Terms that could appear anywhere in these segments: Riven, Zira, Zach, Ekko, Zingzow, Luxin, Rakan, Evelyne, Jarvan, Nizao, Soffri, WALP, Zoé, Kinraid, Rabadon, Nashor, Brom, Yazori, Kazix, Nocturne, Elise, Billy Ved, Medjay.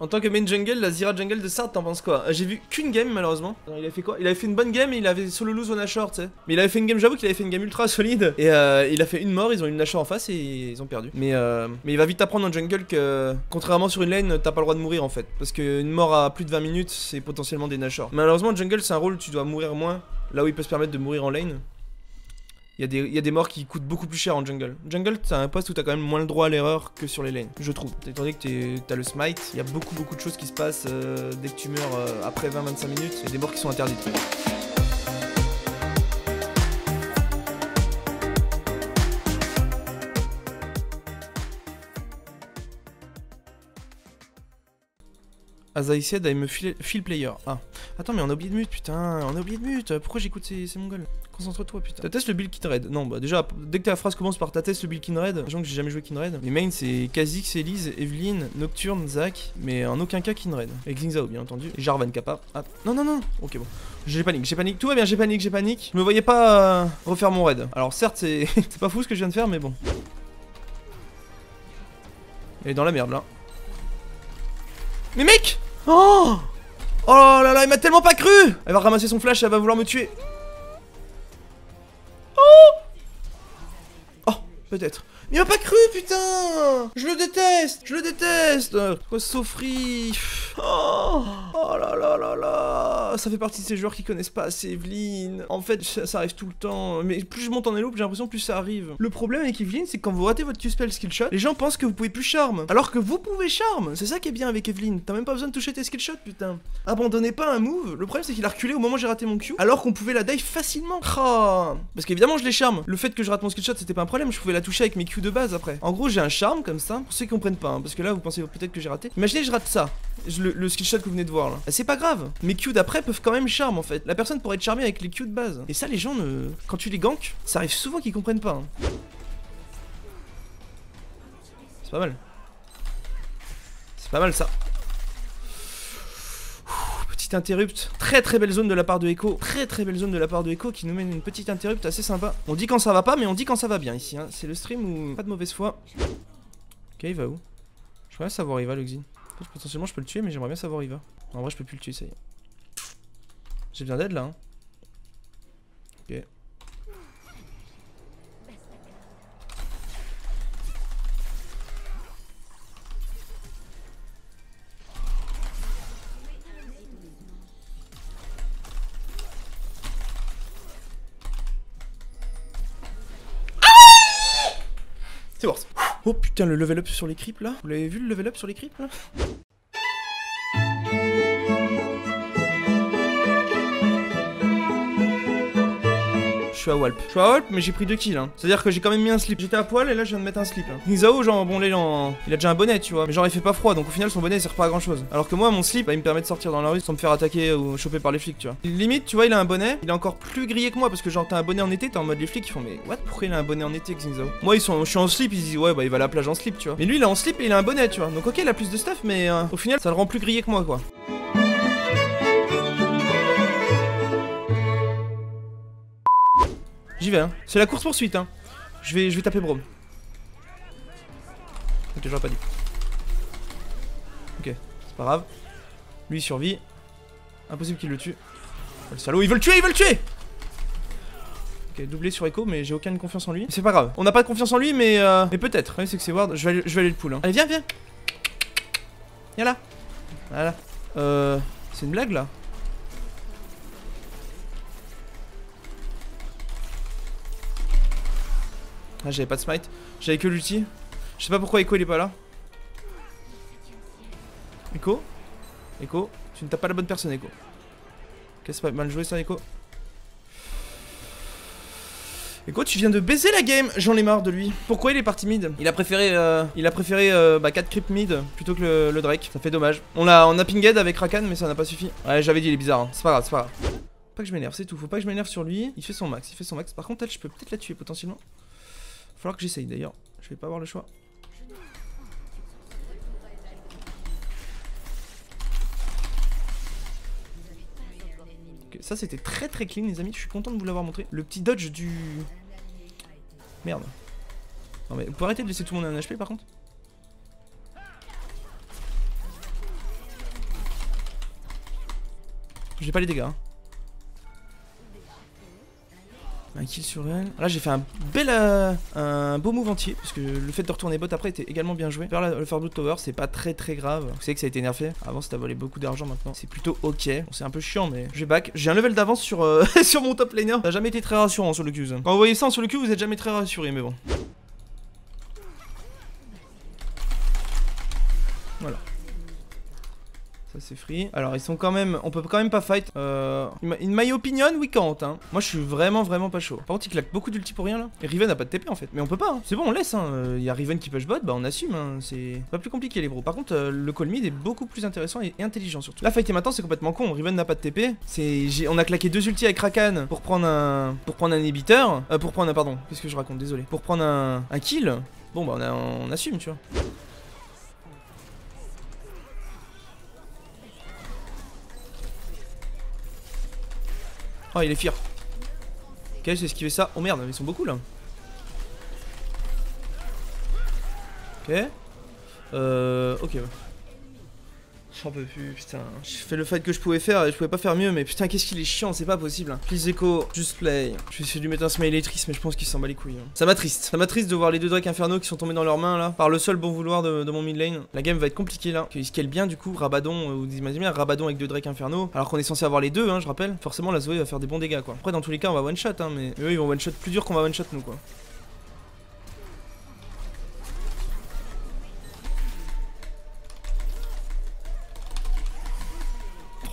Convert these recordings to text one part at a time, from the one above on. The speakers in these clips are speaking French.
En tant que main jungle, la Zira jungle de Sard, t'en penses quoi? J'ai vu qu'une game malheureusement. Il avait fait quoi? Il avait fait une bonne game et il avait solo lose au Nashor, tu sais. Mais il avait fait une game, j'avoue qu'il avait fait une game ultra solide. Et il a fait une mort, ils ont eu le Nashor en face et ils ont perdu. Mais il va vite apprendre en jungle que, contrairement sur une lane, t'as pas le droit de mourir en fait. Parce qu'une mort à plus de 20 minutes, c'est potentiellement des Nashor. Malheureusement, jungle, c'est un rôle où tu dois mourir moins. Là où il peut se permettre de mourir en lane. Il y a des morts qui coûtent beaucoup plus cher en jungle. Jungle, c'est un poste où t'as quand même moins le droit à l'erreur que sur les lanes, je trouve. Étant donné que t'as le smite, il y a beaucoup de choses qui se passent dès que tu meurs après 20-25 minutes. Il y a des morts qui sont interdites. As I said, I'm a field player. Ah. Attends, mais on a oublié de mute, putain. On a oublié de mute. Pourquoi j'écoute ces mongols? Concentre-toi, putain. T'as testé le build Kinraid? Non, bah déjà, dès que ta phrase commence par t'as testé le build Kinraid, sachant que j'ai jamais joué Kinraid. Les mains, c'est Kazix, Elise, Evelyne, Nocturne, Zach, mais en aucun cas Kinraid. Avec Zingzow, bien entendu. Et Jarvan, Kappa. Ah, non. Ok, bon. J'ai panique. Tout va bien, j'ai panique. Je me voyais pas refaire mon raid. Alors, certes, c'est pas fou ce que je viens de faire, mais bon. Elle est dans la merde, là. Mais mec! Oh! Oh là là, il m'a tellement pas cru! Elle va ramasser son flash, elle va vouloir me tuer. Oh! Oh, peut-être. Il m'a pas cru, putain! Je le déteste! Quoi, Soffri? Oh là là! Ça fait partie de ces joueurs qui connaissent pas assez Evelyne. En fait, ça arrive tout le temps. Mais plus je monte en elo, j'ai l'impression plus ça arrive. Le problème avec Evelyne, c'est que quand vous ratez votre Q-spell skill shot, les gens pensent que vous pouvez plus charme. Alors que vous pouvez charme! C'est ça qui est bien avec Evelyne. T'as même pas besoin de toucher tes skill shots, putain. Abandonnez pas un move. Le problème, c'est qu'il a reculé au moment où j'ai raté mon Q, alors qu'on pouvait la dive facilement. Oh. Parce qu'évidemment, je les charme. Le fait que je rate mon skill shot, c'était pas un problème. Je pouvais la toucher avec mes Q de base après. En gros, j'ai un charme comme ça, pour ceux qui comprennent pas, hein, parce que là vous pensez peut-être que j'ai raté. Imaginez je rate ça, le skill shot que vous venez de voir là. Bah, c'est pas grave, mes Q d'après peuvent quand même charme en fait. La personne pourrait être charmée avec les Q de base. Et ça les gens, ne... quand tu les ganks, ça arrive souvent qu'ils comprennent pas. Hein. C'est pas mal. C'est pas mal ça. Interrupt, très belle zone de la part de Ekko, très belle zone de la part de Ekko qui nous mène une petite interrupt assez sympa. On dit quand ça va pas, mais on dit quand ça va bien ici. Hein. C'est le stream où pas de mauvaise foi. Ok, il va où? Je voudrais savoir il va Luxin. En fait, potentiellement je peux le tuer, mais j'aimerais bien savoir il va. En vrai je peux plus le tuer, ça y est. J'ai bien d'aide là. Hein. Ok. C'est worse. Oh putain, le level up sur les creeps là. Vous l'avez vu le level up sur les creeps là? Je suis à WALP, mais j'ai pris 2 kills. Hein. C'est-à-dire que j'ai quand même mis un slip. J'étais à poil et là je viens de mettre un slip. Hein. Nizao, genre, bon, il a déjà un bonnet, tu vois. Mais genre, il fait pas froid, donc au final, son bonnet il sert pas à grand chose. Alors que moi, mon slip, bah, il me permet de sortir dans la rue sans me faire attaquer ou choper par les flics, tu vois. Limite, tu vois, il a un bonnet, il est encore plus grillé que moi parce que, genre, t'as un bonnet en été, t'es en mode les flics, ils font, mais what? Pourquoi il a un bonnet en été que Nizao? Moi, je suis en slip, ils disent, ouais, bah, il va à la plage en slip, tu vois. Mais lui, il est en slip et il a un bonnet, tu vois. Donc, ok, il a plus de stuff, mais au final, ça le rend plus grillé que moi, quoi. J'y vais, hein. C'est la course poursuite, hein. Je vais taper Brom. Ok, j'aurais pas dit. Ok, c'est pas grave. Lui, il survit. Impossible qu'il le tue. Oh, le salaud, il veut le tuer! Ok, doublé sur Ekko, mais j'ai aucune confiance en lui. C'est pas grave. On n'a pas de confiance en lui, mais peut-être. Ouais, c'est que c'est Ward. Je vais aller le pull, hein. Allez, viens. Viens là. Voilà. C'est une blague, là? Ah, j'avais pas de smite, j'avais que l'ulti. Je sais pas pourquoi Ekko il est pas là. Ekko, tu ne tapes pas la bonne personne, Ekko. Ok, c'est pas mal joué ça, Ekko. Ekko, tu viens de baiser la game, j'en ai marre de lui. Pourquoi il est parti mid? Il a préféré 4 creep mid plutôt que le Drake, ça fait dommage. On a pinged avec Rakan, mais ça n'a pas suffi. Ouais, j'avais dit, il est bizarre, hein. C'est pas grave. Faut pas que je m'énerve, c'est tout, faut pas que je m'énerve sur lui. Il fait son max. Par contre, elle, je peux peut-être la tuer potentiellement. Il va falloir que j'essaye d'ailleurs, je vais pas avoir le choix. Okay, ça c'était très clean les amis, je suis content de vous l'avoir montré. Le petit dodge du... Merde. Non mais vous pouvez arrêter de laisser tout le monde un HP par contre? J'ai pas les dégâts. Hein. Un kill sur elle. Là j'ai fait un bel, un beau move entier parce que le fait de retourner bot après était également bien joué. Faire le Farblue Tower c'est pas très grave. Vous savez que ça a été nerfé. Avant c'était à voler beaucoup d'argent, maintenant c'est plutôt ok. Bon, c'est un peu chiant mais je vais back. J'ai un level d'avance sur, sur mon top laner. Ça a jamais été très rassurant sur le Q. Quand vous voyez ça sur le Q vous êtes jamais très rassuré mais bon. Voilà. Ça c'est free. Alors ils sont quand même... On peut quand même pas fight. In my opinion, we can't hein. Moi je suis vraiment pas chaud. Par contre il claque beaucoup d'ulti pour rien là. Et Riven n'a pas de TP en fait. Mais on peut pas hein. C'est bon on laisse hein. Y a Riven qui push bot. Bah on assume hein. C'est pas plus compliqué les bros. Par contre le call mid est beaucoup plus intéressant et intelligent surtout. Là fighter maintenant c'est complètement con. Riven n'a pas de TP. On a claqué deux ultis avec Rakan pour prendre un... inhibiteur. Pour prendre un... Pardon. Qu'est-ce que je raconte, désolé. Pour prendre un kill. Bon bah on assume tu vois. Oh il est fier. Ok j'ai esquivé ça. Oh merde mais ils sont beaucoup là. Ok. Ok ouais. J'en peux plus putain. Je fais le fight que je pouvais faire et je pouvais pas faire mieux. Mais putain qu'est-ce qu'il est chiant, c'est pas possible. Please Ekko, just play. Je vais essayer de lui mettre un smiley triste mais je pense qu'il s'en bat les couilles hein. Ça m'attriste. Ça m'attriste de voir les deux drakes infernaux qui sont tombés dans leurs mains là. Par le seul bon vouloir de mon mid lane. La game va être compliquée là. Ils scalent bien du coup Rabadon. Vous imaginez bien Rabadon avec deux drakes infernaux. Alors qu'on est censé avoir les deux hein je rappelle. Forcément la Zoé va faire des bons dégâts quoi. Après dans tous les cas on va one shot hein. Mais eux ils vont one shot plus dur qu'on va one shot nous quoi.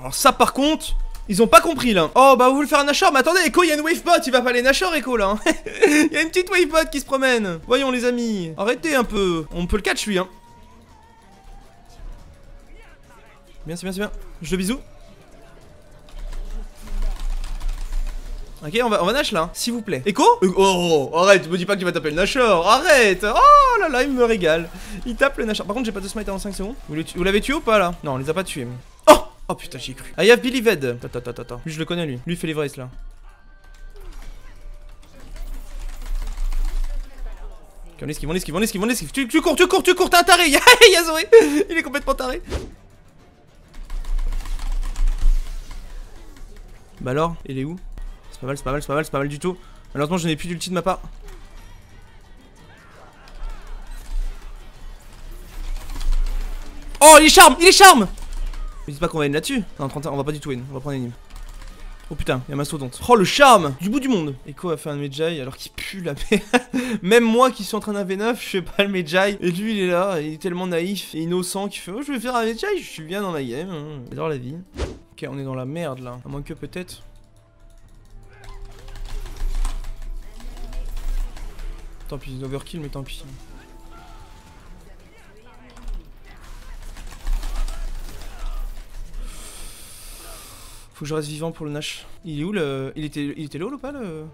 Alors ça par contre, ils ont pas compris là. Oh bah vous voulez faire un Nashor, mais attendez Ekko, il y a une wave bot, il va pas aller Nashor Ekko là. Il y a une petite wave bot qui se promène. Voyons les amis, arrêtez un peu. On peut le catch lui hein. Bien c'est bien. Je le bisous. Ok, on va Nash là, s'il vous plaît. Ekko ? Oh, arrête, me dis pas que tu vas taper le Nashor, arrête. Oh là là, il me régale. Il tape le Nashor. Par contre, j'ai pas de smite en 5 secondes. Vous l'avez tué ou pas là ? Non, on les a pas tués. Oh ! Oh putain j'y ai cru. Ah y'a Billy Ved. Attends. Lui je le connais lui. Lui il fait les vrais là. Ok, on esquive. Tu cours, t'es un taré. Yazori. Il est complètement taré. Bah alors, il est où? C'est pas mal du tout. Malheureusement je n'ai plus d'ulti de ma part. Oh il est charme. Me dites pas qu'on va win là-dessus. Non, 30, on va pas du tout win, on va prendre une. Oh putain, y'a un mastodonte. Oh le charme du bout du monde. Ekko a fait un Medjay alors qu'il pue la merde. Même moi qui suis en train d'un V9, je fais pas le Medjay. Et lui il est là, il est tellement naïf et innocent qu'il fait oh je vais faire un Medjay, je suis bien dans la game. J'adore la vie. Ok on est dans la merde là, à moins que peut-être. Tant pis, c'est overkill mais tant pis. Faut que je reste vivant pour le Nash. Il est où le... Il était low ou pas le...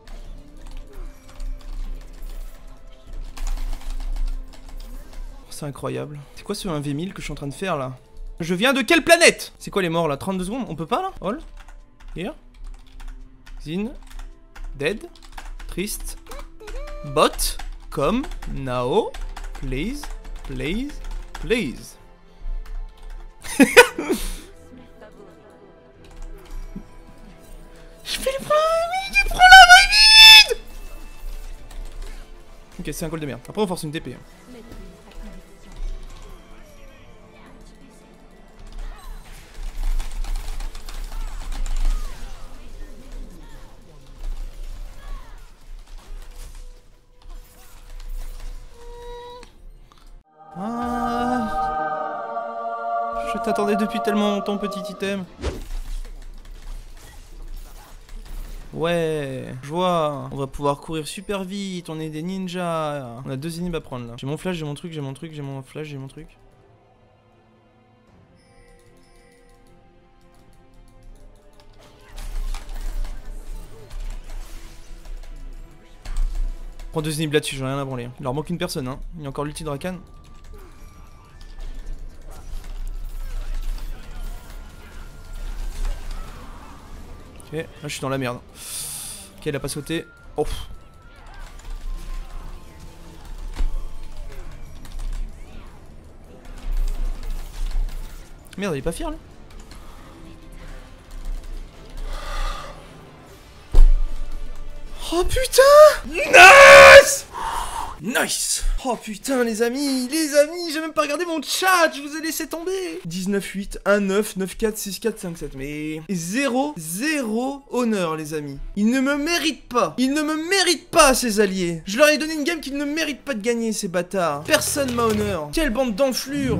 C'est incroyable. C'est quoi ce 1v1000 que je suis en train de faire là? Je viens de quelle planète? C'est quoi les morts là? 32 secondes? On peut pas là? All? Here? Zin? Dead? Triste? Bot? Come? Now? Please? Please? Please? Ok, c'est un call de merde. Après, on force une TP. Ah, je t'attendais depuis tellement longtemps, petit item. Ouais, joie. On va pouvoir courir super vite, on est des ninjas. On a deux inhibs à prendre là. J'ai mon flash, j'ai mon flash, j'ai mon truc. Prends deux inhibs là-dessus, j'en ai rien à branler. Il leur manque une personne hein. Il y a encore l'ulti de Rakan. Ok, là je suis dans la merde. Ok, elle a pas sauté. Oh. Merde, elle est pas fière là. Oh putain! Nice! Nice! Oh putain les amis, j'ai même pas regardé mon chat, je vous ai laissé tomber. 19-8, 1-9, 9-4, 6-4, 5-7, mais... 0-0 honneur les amis. Ils ne me méritent pas. Ils ne me méritent pas ces alliés. Je leur ai donné une game qu'ils ne méritent pas de gagner ces bâtards. Personne m'a honneur. Quelle bande d'enflures.